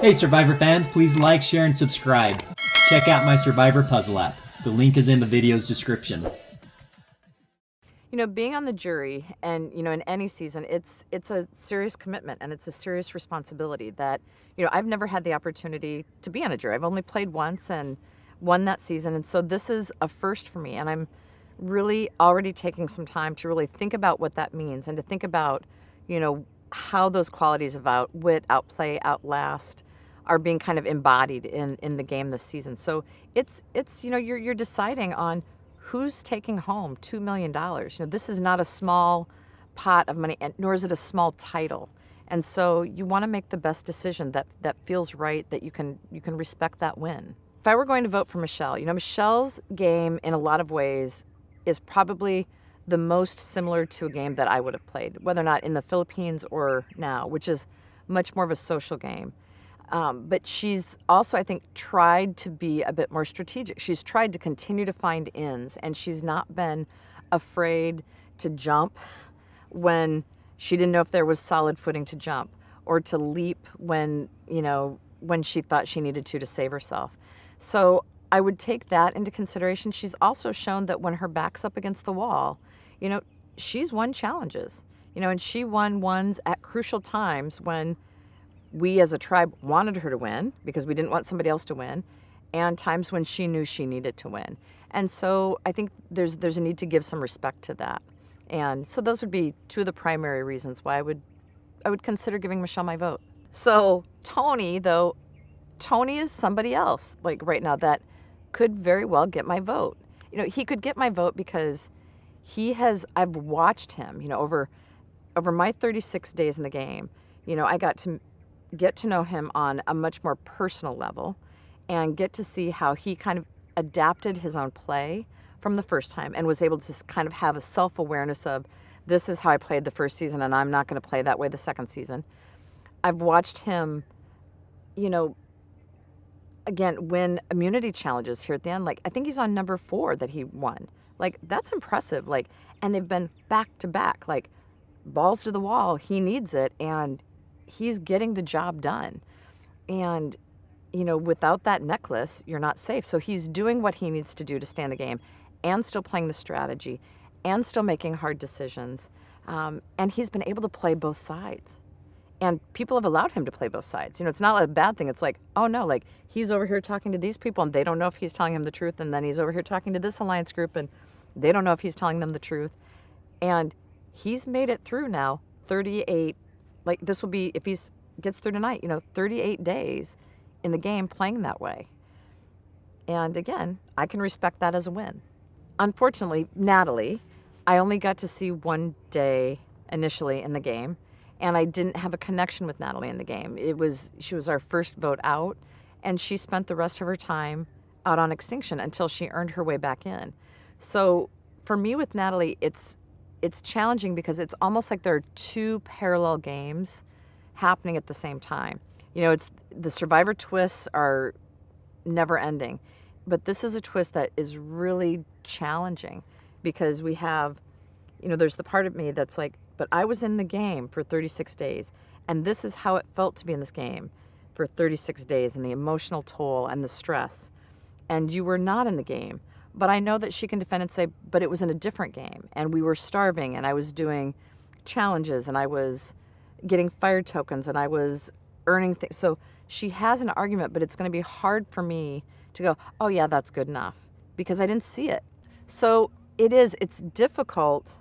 Hey Survivor fans, please like, share, and subscribe. Check out my Survivor Puzzle app. The link is in the video's description. You know, being on the jury and, you know, in any season, it's a serious commitment and it's a serious responsibility that, you know, I've never had the opportunity to be on a jury. I've only played once and won that season. And so this is a first for me. And I'm really already taking some time to really think about what that means and to think about, you know, how those qualities of outwit, outplay, outlast are being kind of embodied in the game this season. So it's you know, you're deciding on who's taking home $2 million. You know, this is not a small pot of money, nor is it a small title. And so you want to make the best decision that feels right, that you can respect that win. If I were going to vote for Michelle, you know, Michelle's game in a lot of ways is probably the most similar to a game that I would have played, whether or not in the Philippines or now, which is much more of a social game. But she's also, I think, tried to be a bit more strategic. She's tried to continue to find ins, and she's not been afraid to jump when she didn't know if there was solid footing to jump, or to leap when, you know, when she thought she needed to save herself. So I would take that into consideration. She's also shown that when her back's up against the wall, you know, she's won challenges, you know, and she won ones at crucial times when we as a tribe wanted her to win because we didn't want somebody else to win, and times when she knew she needed to win. And so I think there's a need to give some respect to that. And so those would be two of the primary reasons why I would consider giving Michelle my vote. So Tony, though, Tony is somebody else, like right now, that could very well get my vote. You know, he could get my vote because I've watched him, you know, over my 36 days in the game. You know, I got to get to know him on a much more personal level and get to see how he kind of adapted his own play from the first time and was able to kind of have a self-awareness of, this is how I played the first season and I'm not going to play that way the second season. I've watched him, you know, again, win immunity challenges here at the end. Like, I think he's on number 4 that he won. Like, that's impressive. Like, and they've been back to back, like balls to the wall. He needs it and he's getting the job done. And, you know, without that necklace, you're not safe. So he's doing what he needs to do to stay in the game and still playing the strategy and still making hard decisions. And he's been able to play both sides. And people have allowed him to play both sides. You know, it's not a bad thing. It's like, oh no, like he's over here talking to these people and they don't know if he's telling him the truth. And then he's over here talking to this alliance group and they don't know if he's telling them the truth. And he's made it through now 38, like this will be, if he gets through tonight, you know, 38 days in the game playing that way. And again, I can respect that as a win. Unfortunately, Natalie, I only got to see one day initially in the game. And I didn't have a connection with Natalie in the game. She was our first vote out, and she spent the rest of her time out on extinction until she earned her way back in. So for me with Natalie, it's challenging because it's almost like there are two parallel games happening at the same time. You know, it's the Survivor twists are never ending, but this is a twist that is really challenging because we have, you know, there's the part of me that's like, but I was in the game for 36 days, and this is how it felt to be in this game for 36 days, and the emotional toll and the stress. And you were not in the game. But I know that she can defend and say, but it was in a different game, and we were starving, and I was doing challenges, and I was getting fire tokens, and I was earning things. So she has an argument, but it's going to be hard for me to go, oh yeah, that's good enough, because I didn't see it. So it's difficult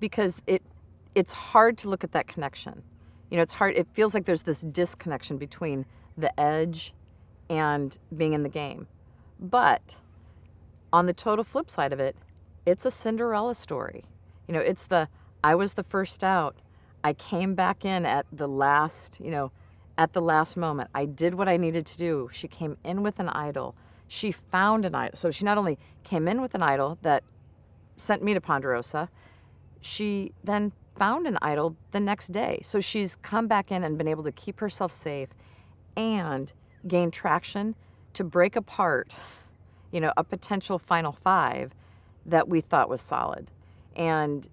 because it's hard to look at that connection. You know, it's hard. It feels like there's this disconnection between the edge and being in the game. But on the total flip side of it, it's a Cinderella story. You know, it's I was the first out. I came back in at the last moment. I did what I needed to do. She came in with an idol. She found an idol. So she not only came in with an idol that sent me to Ponderosa, she then found an idol the next day. So she's come back in and been able to keep herself safe and gain traction to break apart, you know, a potential final 5 that we thought was solid. And,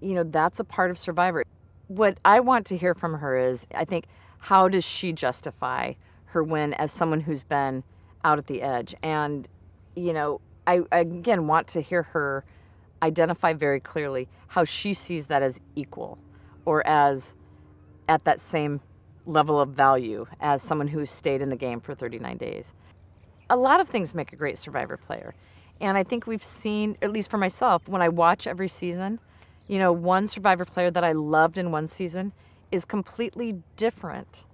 you know, that's a part of Survivor. What I want to hear from her is, I think, how does she justify her win as someone who's been out at the edge. And, you know, I again want to hear her identify very clearly how she sees that as equal or as at that same level of value as someone who stayed in the game for 39 days. A lot of things make a great Survivor player. And I think we've seen, at least for myself, when I watch every season, you know, one Survivor player that I loved in one season is completely different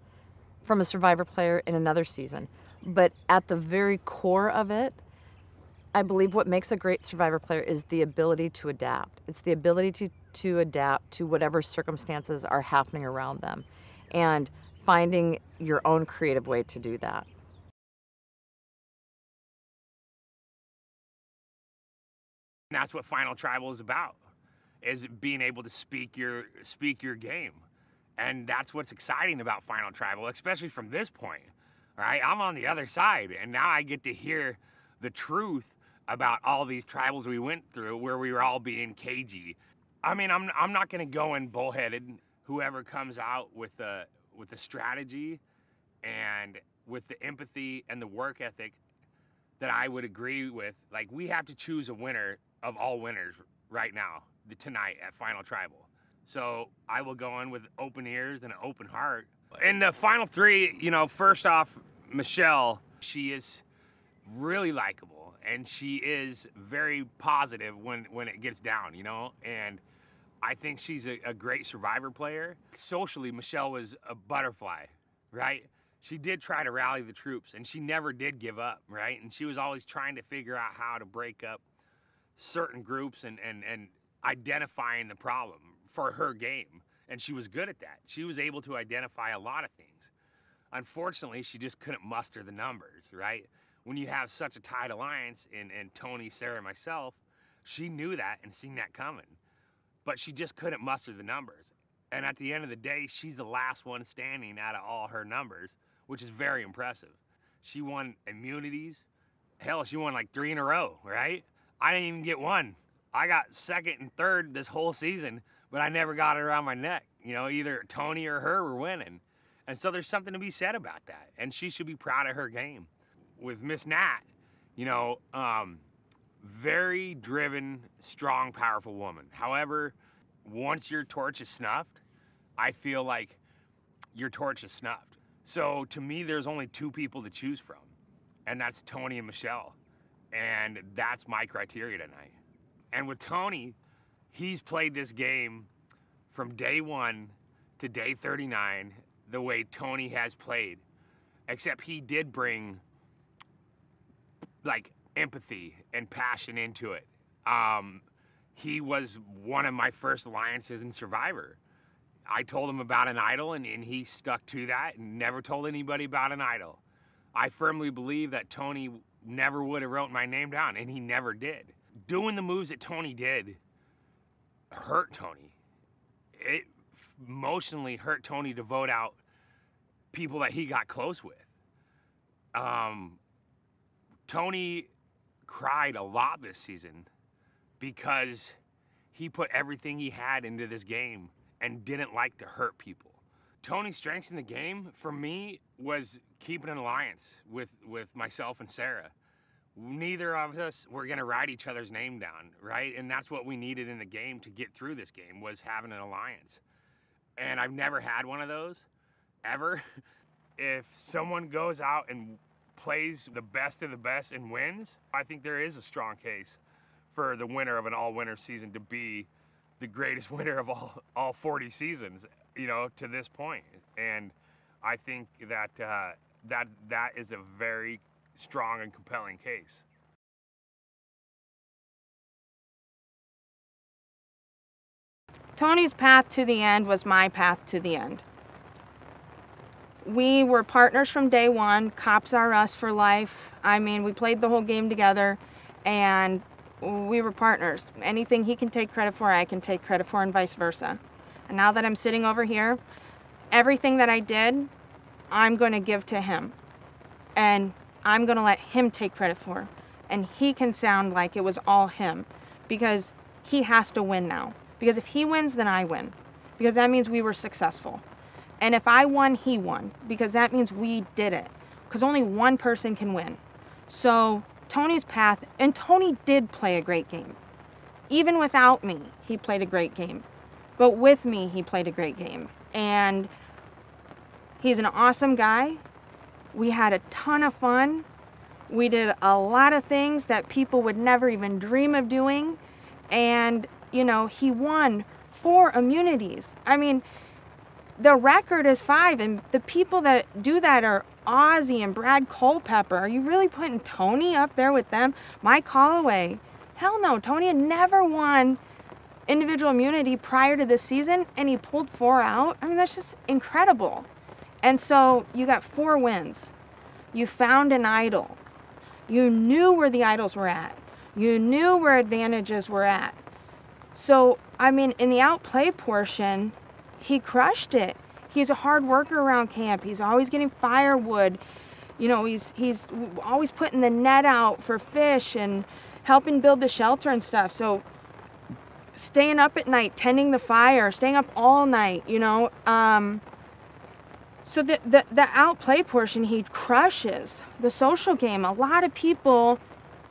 from a Survivor player in another season. But at the very core of it, I believe what makes a great Survivor player is the ability to adapt. It's the ability to adapt to whatever circumstances are happening around them and finding your own creative way to do that. And that's what Final Tribal is about, is being able to speak your game. And that's what's exciting about Final Tribal, especially from this point, right? I'm on the other side, and now I get to hear the truth about all these tribals we went through where we were all being cagey. I mean, I'm not gonna go in bullheaded. Whoever comes out with a strategy and with the empathy and the work ethic that I would agree with, like, we have to choose a winner of all winners right now, tonight at Final Tribal. So I will go in with open ears and an open heart. In the final three, you know, first off, Michelle, she is really likable and she is very positive when it gets down, you know? And I think she's a great Survivor player. Socially, Michelle was a butterfly, right? She did try to rally the troops and she never did give up, right? And she was always trying to figure out how to break up certain groups and identifying the problem for her game. And she was good at that. She was able to identify a lot of things. Unfortunately, she just couldn't muster the numbers, right? When you have such a tight alliance in Tony, Sarah, and myself, she knew that and seen that coming. But she just couldn't muster the numbers. And at the end of the day, she's the last one standing out of all her numbers, which is very impressive. She won immunities. Hell, she won like 3 in a row, right? I didn't even get one. I got second and third this whole season, but I never got it around my neck. You know, either Tony or her were winning. And so there's something to be said about that. And she should be proud of her game. With Miss Nat, you know, very driven, strong, powerful woman. However, once your torch is snuffed, I feel like your torch is snuffed. So to me, there's only 2 people to choose from, and that's Tony and Michelle. And that's my criteria tonight. And with Tony, he's played this game from day 1 to day 39 the way Tony has played, except he did bring like empathy and passion into it. He was one of my first alliances in Survivor. I told him about an idol and he stuck to that and never told anybody about an idol. I firmly believe that Tony never would have wrote my name down, and he never did. Doing the moves that Tony did hurt Tony. It emotionally hurt Tony to vote out people that he got close with. Tony cried a lot this season because he put everything he had into this game and didn't like to hurt people. Tony's strengths in the game, for me, was keeping an alliance with myself and Sarah. Neither of us were gonna write each other's name down, right? And that's what we needed in the game to get through this game, was having an alliance. And I've never had one of those, ever. If someone goes out and plays the best of the best and wins, I think there is a strong case for the winner of an all-winner season to be the greatest winner of all 40 seasons, you know, to this point. And I think that that is a very strong and compelling case. Tony's path to the end was my path to the end. We were partners from day 1, cops are us for life. I mean, we played the whole game together and we were partners. Anything he can take credit for, I can take credit for, and vice versa. And now that I'm sitting over here, everything that I did, I'm gonna give to him. And I'm gonna let him take credit for. And he can sound like it was all him, because he has to win now. Because if he wins, then I win. Because that means we were successful. And if I won, he won, because that means we did it. because only one person can win. So Tony's path, and Tony did play a great game. Even without me, he played a great game. But with me, he played a great game. And he's an awesome guy. We had a ton of fun. We did a lot of things that people would never even dream of doing. And, you know, he won 4 immunities. I mean, the record is 5, and the people that do that are Ozzy and Brad Culpepper. Are you really putting Tony up there with them? Mike Holloway. Hell no, Tony had never won individual immunity prior to this season, and he pulled 4 out. I mean, that's just incredible. And so you got 4 wins. You found an idol. You knew where the idols were at. You knew where advantages were at. So, I mean, in the outplay portion, he crushed it. He's a hard worker around camp. He's always getting firewood. You know, he's always putting the net out for fish and helping build the shelter and stuff. So staying up at night, tending the fire, staying up all night, you know. So the outplay portion, he crushes. The social game, a lot of people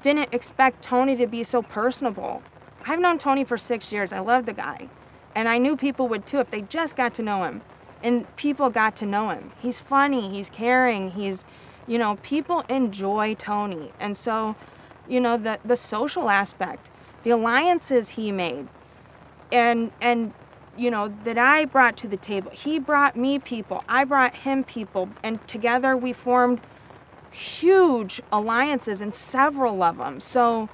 didn't expect Tony to be so personable. I've known Tony for 6 years. I love the guy. And I knew people would too if they just got to know him. And people got to know him. He's funny, he's caring, he's, you know, people enjoy Tony. And so, you know, the social aspect, the alliances he made, and you know, that I brought to the table. He brought me people, I brought him people, and together we formed huge alliances and several of them. So,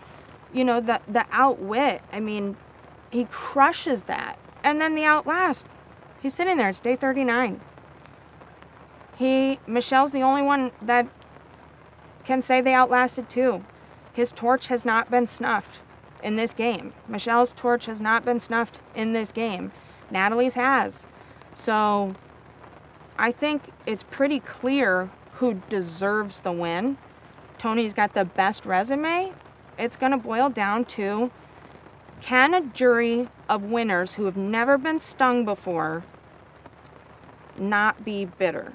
you know, the outwit, I mean, he crushes that. And then the outlast, he's sitting there, it's day 39. Michelle's the only one that can say they outlasted too. His torch has not been snuffed in this game. Michelle's torch has not been snuffed in this game. Natalie's has. So I think it's pretty clear who deserves the win. Tony's got the best resume. It's gonna boil down to, can a jury of winners who have never been stung before not be bitter?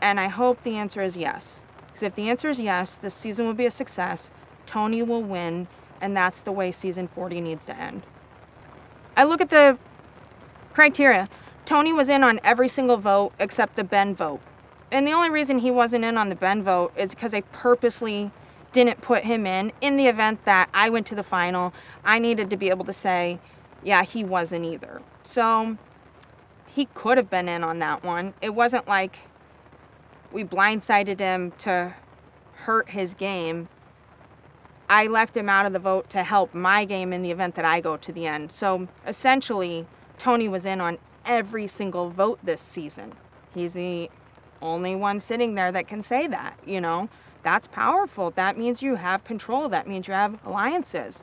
And I hope the answer is yes. Because if the answer is yes, this season will be a success. Tony will win, and that's the way season 40 needs to end. I look at the criteria. Tony was in on every single vote except the Ben vote. And the only reason he wasn't in on the Ben vote is because they purposely didn't put him in the event that I went to the final. I needed to be able to say, yeah, he wasn't either. So he could have been in on that one. It wasn't like we blindsided him to hurt his game. I left him out of the vote to help my game in the event that I go to the end. So essentially, Tony was in on every single vote this season. He's the only one sitting there that can say that, you know. That's powerful. That means you have control. That means you have alliances.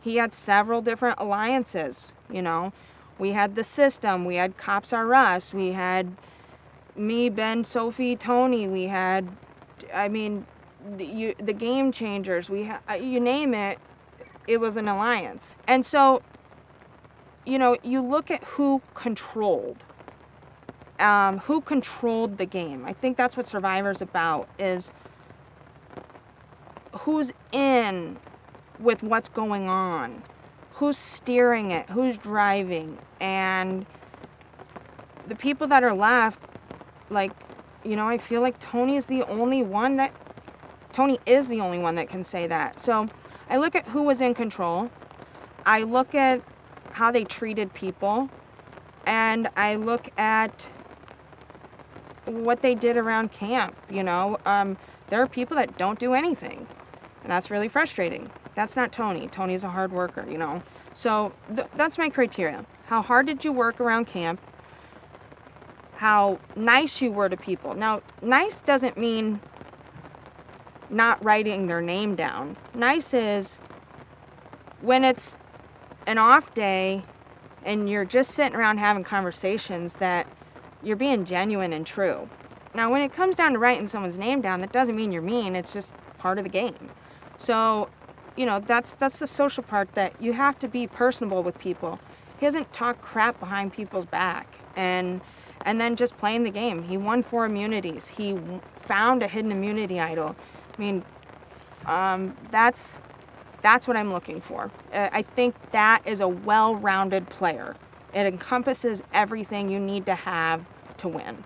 He had several different alliances, you know. We had the system. We had Cops R Us. We had me, Ben, Sophie, Tony. We had, I mean, the Game Changers. We had, you name it, it was an alliance. And so, you know, you look at who controlled the game. I think that's what Survivor's about, is who's in with what's going on, who's steering it, who's driving. And the people that are left, like, you know, I feel like Tony is the only one that can say that. So I look at who was in control, I look at how they treated people, and I look at what they did around camp, you know. There are people that don't do anything, and that's really frustrating. That's not Tony. Tony's a hard worker, you know. So that's my criteria. How hard did you work around camp? How nice you were to people. Now, nice doesn't mean not writing their name down. Nice is when it's an off day and you're just sitting around having conversations, that you're being genuine and true. Now, when it comes down to writing someone's name down, that doesn't mean you're mean. It's just part of the game. So, you know, that's the social part, that you have to be personable with people. He doesn't talk crap behind people's back. And and then just playing the game. He won 4 immunities. He found a hidden immunity idol. I mean, that's what I'm looking for. I think that is a well-rounded player. It encompasses everything you need to have to win.